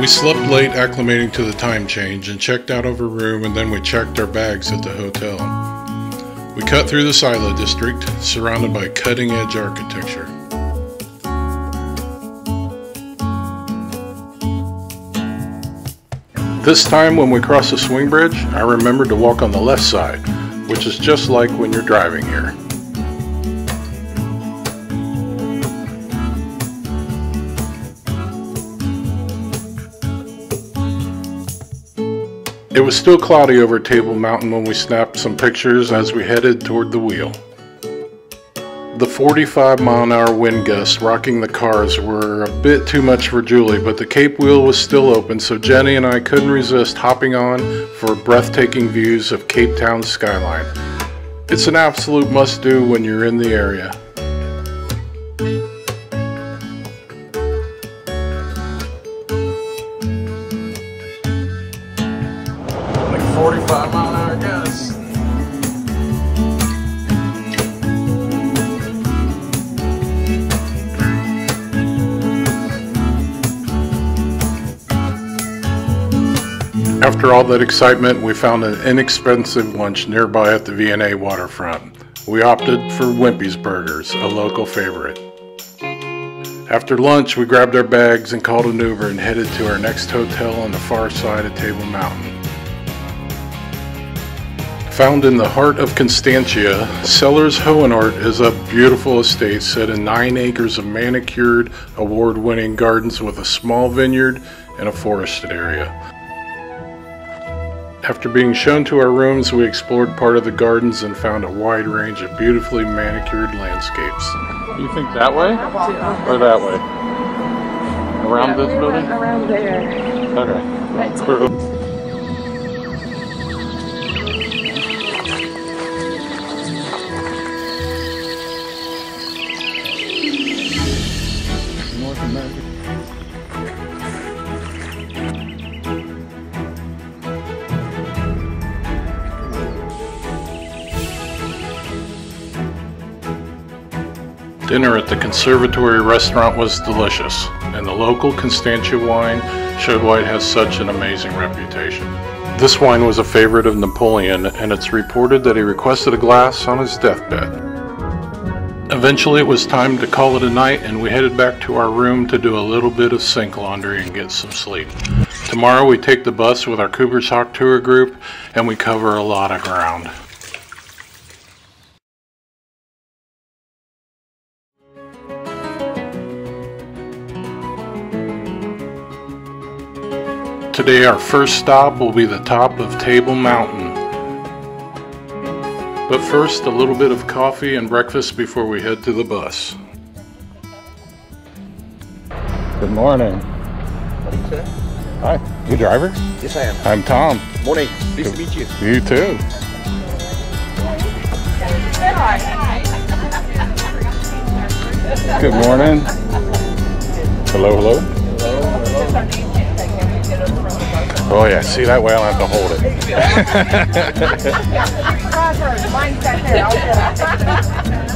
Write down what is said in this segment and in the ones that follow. We slept late acclimating to the time change and checked out of our room, and then we checked our bags at the hotel. We cut through the Silo district, surrounded by cutting-edge architecture. This time when we crossed the swing bridge, I remembered to walk on the left side, which is just like when you're driving here. It was still cloudy over Table Mountain when we snapped some pictures as we headed toward the wheel. The 45-mile-an-hour wind gusts rocking the cars were a bit too much for Julie, but the Cape Wheel was still open, so Jenny and I couldn't resist hopping on for breathtaking views of Cape Town's skyline. It's an absolute must-do when you're in the area. After all that excitement, we found an inexpensive lunch nearby at the V&A Waterfront. We opted for Wimpy's Burgers, a local favorite. After lunch, we grabbed our bags and called an Uber and headed to our next hotel on the far side of Table Mountain. Found in the heart of Constantia, Cellars Hohenort is a beautiful estate set in 9 acres of manicured, award-winning gardens with a small vineyard and a forested area. After being shown to our rooms, we explored part of the gardens and found a wide range of beautifully manicured landscapes. You think that way? Or that way? Around this building? Around there. Okay. That's cool. North America. Dinner at the Conservatory restaurant was delicious, and the local Constantia wine showed why it has such an amazing reputation. This wine was a favorite of Napoleon, and it's reported that he requested a glass on his deathbed. Eventually it was time to call it a night, and we headed back to our room to do a little bit of sink laundry and get some sleep. Tomorrow we take the bus with our Cooper's Hawk tour group, and we cover a lot of ground. Today our first stop will be the top of Table Mountain. But first, a little bit of coffee and breakfast before we head to the bus. Good morning. Hi, you driver? Yes, I am. I'm Tom. Morning, pleased to meet you. You too. Good morning. Hello, hello. Hello. Oh yeah, see that way, I don't have to hold it.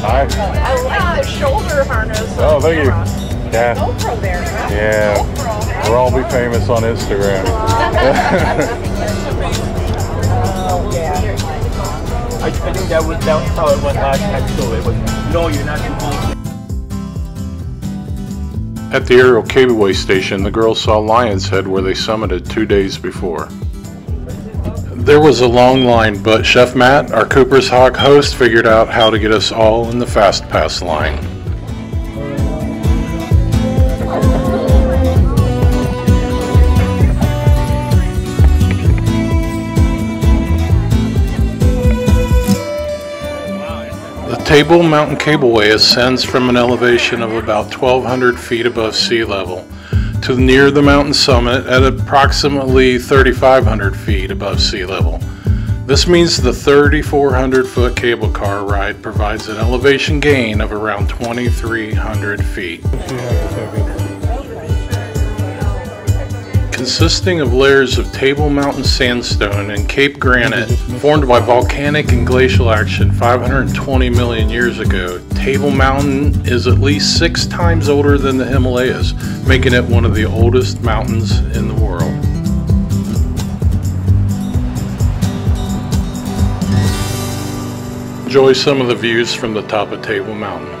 Hi. I like the shoulder harness. Oh, thank you. Yeah. GoPro there, right? Yeah. We'll all be famous on Instagram. Oh yeah. I think that was how it went last time, so it was, no, you're not involved. At the aerial cableway station, the girls saw Lion's Head where they summited 2 days before. There was a long line, but Chef Matt, our Cooper's Hawk host, figured out how to get us all in the fast pass line. Table Mountain Cableway ascends from an elevation of about 1,200 feet above sea level to near the mountain summit at approximately 3,500 feet above sea level. This means the 3,400-foot cable car ride provides an elevation gain of around 2,300 feet. consisting of layers of Table Mountain sandstone and Cape granite formed by volcanic and glacial action 520 million years ago. Table Mountain is at least 6 times older than the Himalayas, making it one of the oldest mountains in the world. Enjoy some of the views from the top of Table Mountain.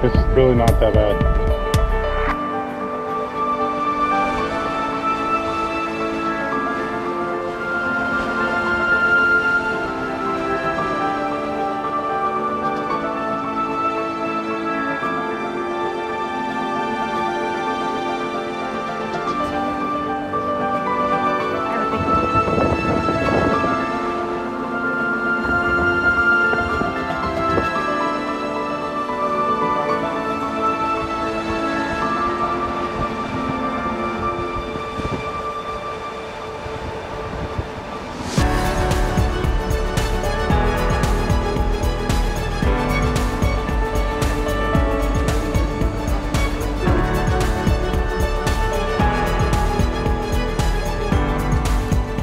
This is really not that bad.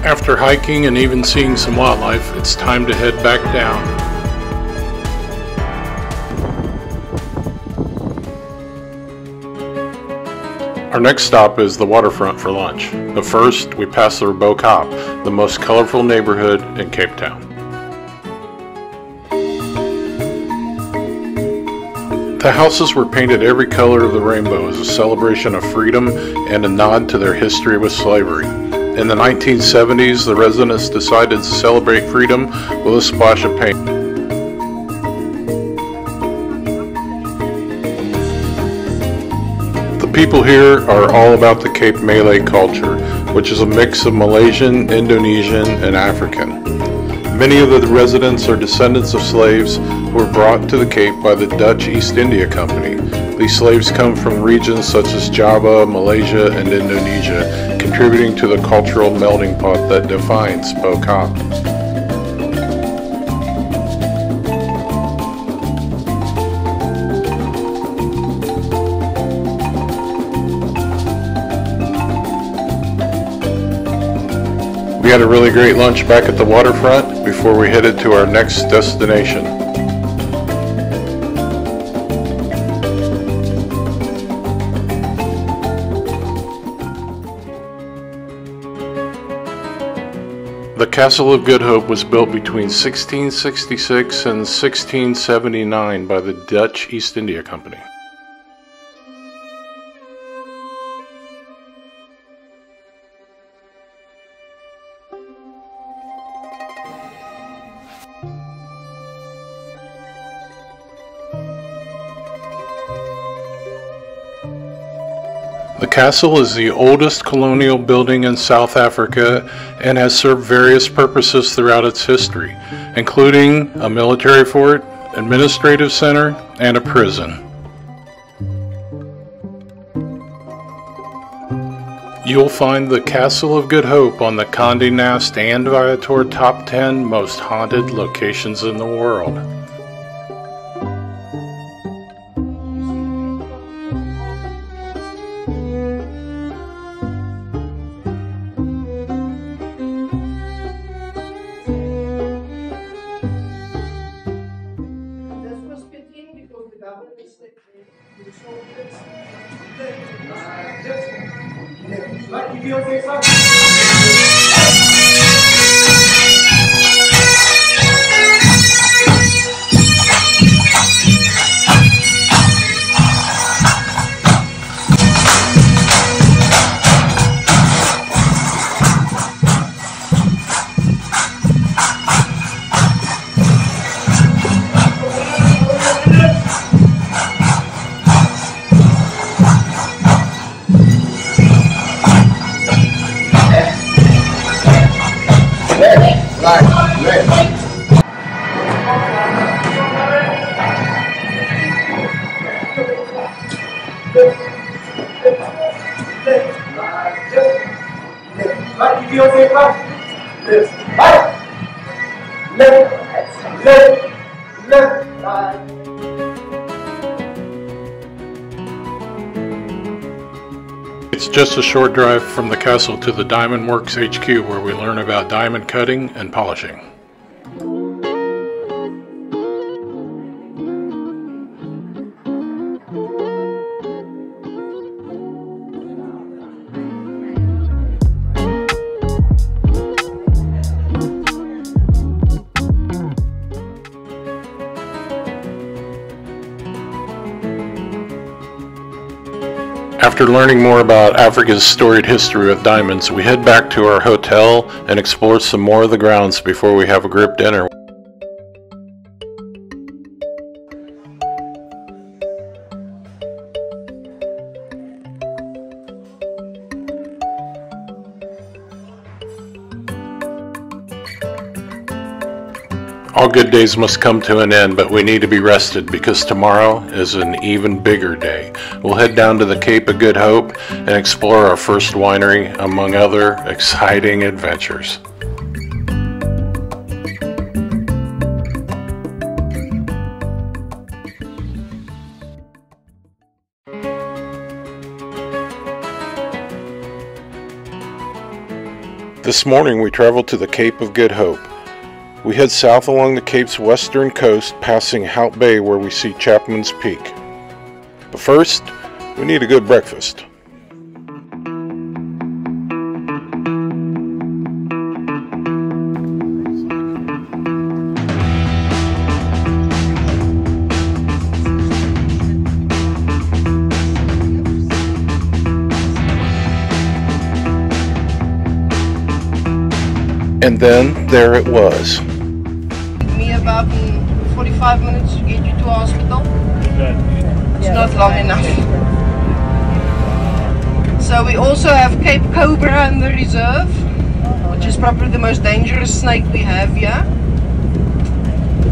After hiking and even seeing some wildlife, it's time to head back down. Our next stop is the waterfront for lunch. But first, we pass through Bo-Kaap, the most colorful neighborhood in Cape Town. The houses were painted every color of the rainbow as a celebration of freedom and a nod to their history with slavery. In the 1970s, the residents decided to celebrate freedom with a splash of paint. The people here are all about the Cape Malay culture, which is a mix of Malaysian, Indonesian, and African. Many of the residents are descendants of slaves who were brought to the Cape by the Dutch East India Company. These slaves come from regions such as Java, Malaysia, and Indonesia, contributing to the cultural melting pot that defines Bo-Kaap. We had a really great lunch back at the waterfront before we headed to our next destination. The Castle of Good Hope was built between 1666 and 1679 by the Dutch East India Company. The castle is the oldest colonial building in South Africa and has served various purposes throughout its history, including a military fort, administrative center, and a prison. You'll find the Castle of Good Hope on the Condé Nast and Viator top 10 most haunted locations in the world. Good. Bye. It's just a short drive from the castle to the Diamond Works HQ, where we learn about diamond cutting and polishing. After learning more about Africa's storied history with diamonds, we head back to our hotel and explore some more of the grounds before we have a group dinner. All good days must come to an end, but we need to be rested because tomorrow is an even bigger day. We'll head down to the Cape of Good Hope and explore our first winery, among other exciting adventures. This morning we traveled to the Cape of Good Hope. We head south along the Cape's western coast, passing Hout Bay, where we see Chapman's Peak. But first, we need a good breakfast. And then, there it was. Me about 45 minutes to get you to hospital. It's not long enough. So we also have Cape Cobra in the reserve, which is probably the most dangerous snake we have here.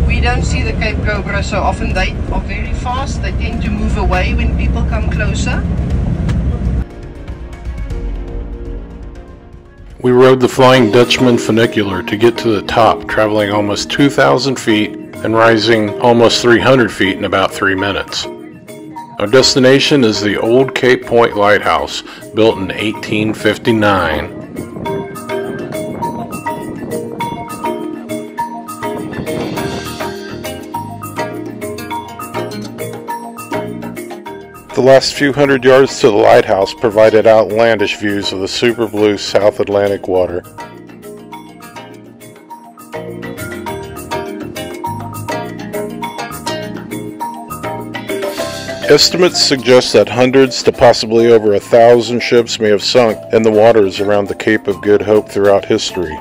We don't see the Cape Cobra so often. They are very fast. They tend to move away when people come closer. We rode the Flying Dutchman Funicular to get to the top, traveling almost 2,000 feet and rising almost 300 feet in about 3 minutes. Our destination is the Old Cape Point Lighthouse, built in 1859. The last few hundred yards to the lighthouse provided outlandish views of the super blue South Atlantic water. Estimates suggest that hundreds to possibly over 1,000 ships may have sunk in the waters around the Cape of Good Hope throughout history.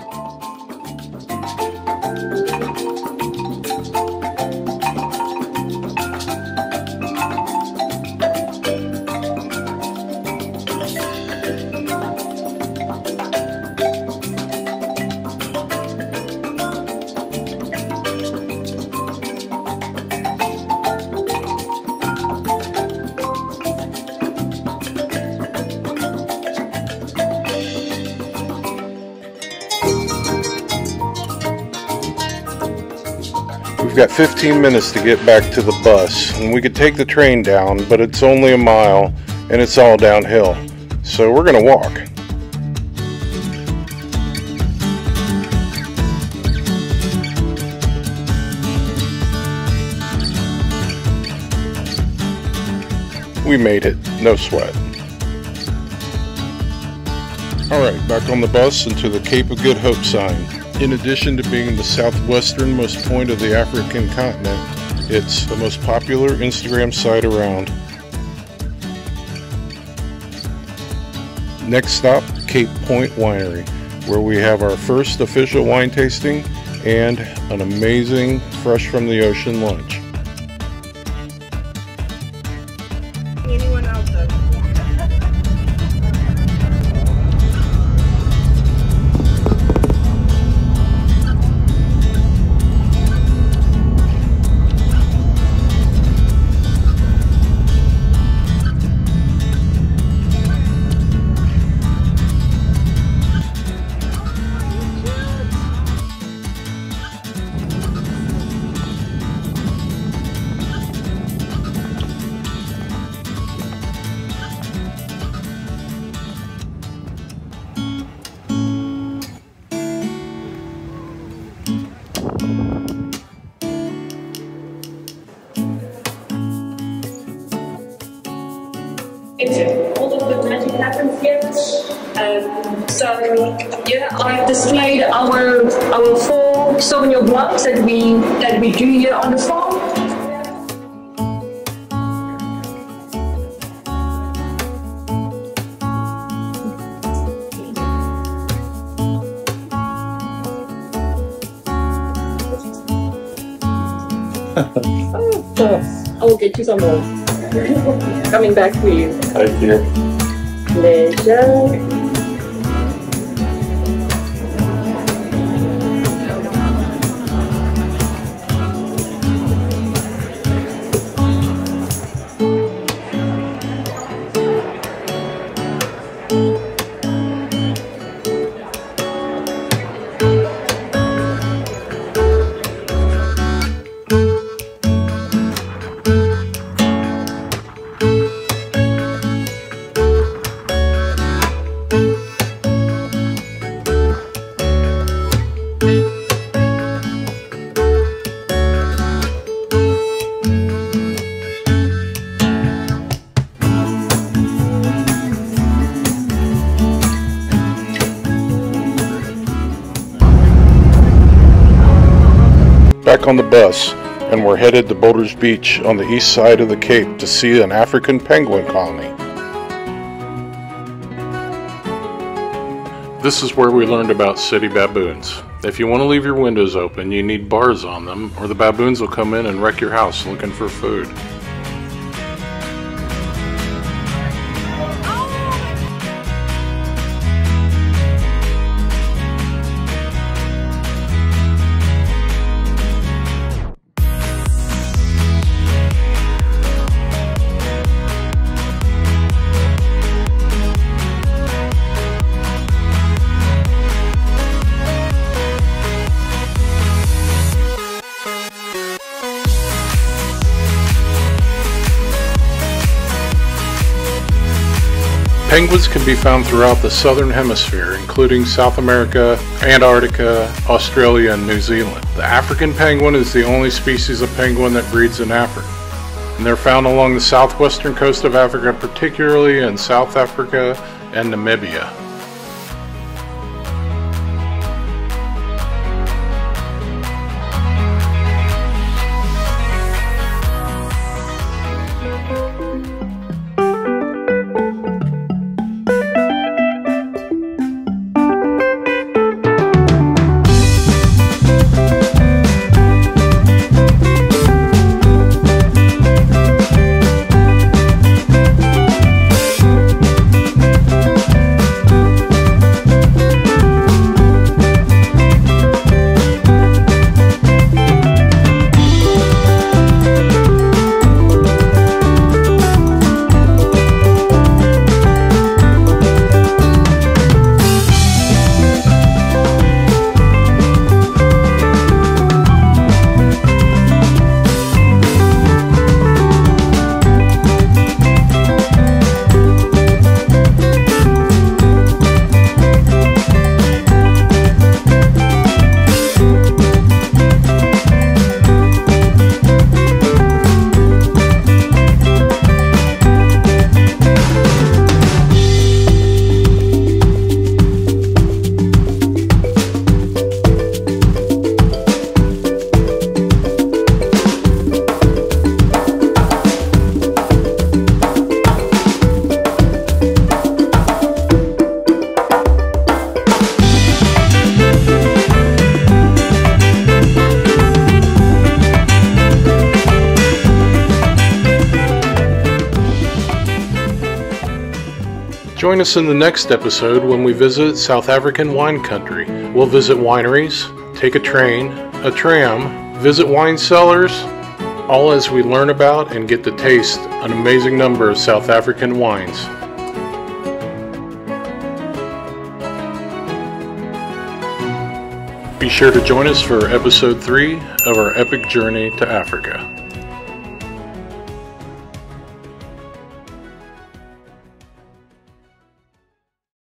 We've got 15 minutes to get back to the bus, and we could take the train down, but it's only a mile and it's all downhill, so we're gonna walk. We made it, no sweat. Alright, back on the bus and to the Cape of Good Hope sign. In addition to being the southwesternmost point of the African continent, it's the most popular Instagram site around. Next stop, Cape Point Winery, where we have our first official wine tasting and an amazing fresh from the ocean lunch. Anyone else? it, all of the magic happens yet. I've displayed our four Sauvignon Blancs that we do here on the farm. I will get you some more. Coming back for you. Thank you. Pleasure. On the bus, and we're headed to Boulder's Beach on the east side of the Cape to see an African penguin colony. This is where we learned about city baboons. If you want to leave your windows open, you need bars on them, or the baboons will come in and wreck your house looking for food. Penguins can be found throughout the southern hemisphere, including South America, Antarctica, Australia, and New Zealand. The African penguin is the only species of penguin that breeds in Africa, and they're found along the southwestern coast of Africa, particularly in South Africa and Namibia. Join us in the next episode when we visit South African wine country. We'll visit wineries, take a train, a tram, visit wine cellars, all as we learn about and get to taste an amazing number of South African wines. Be sure to join us for episode 3 of our epic journey to Africa.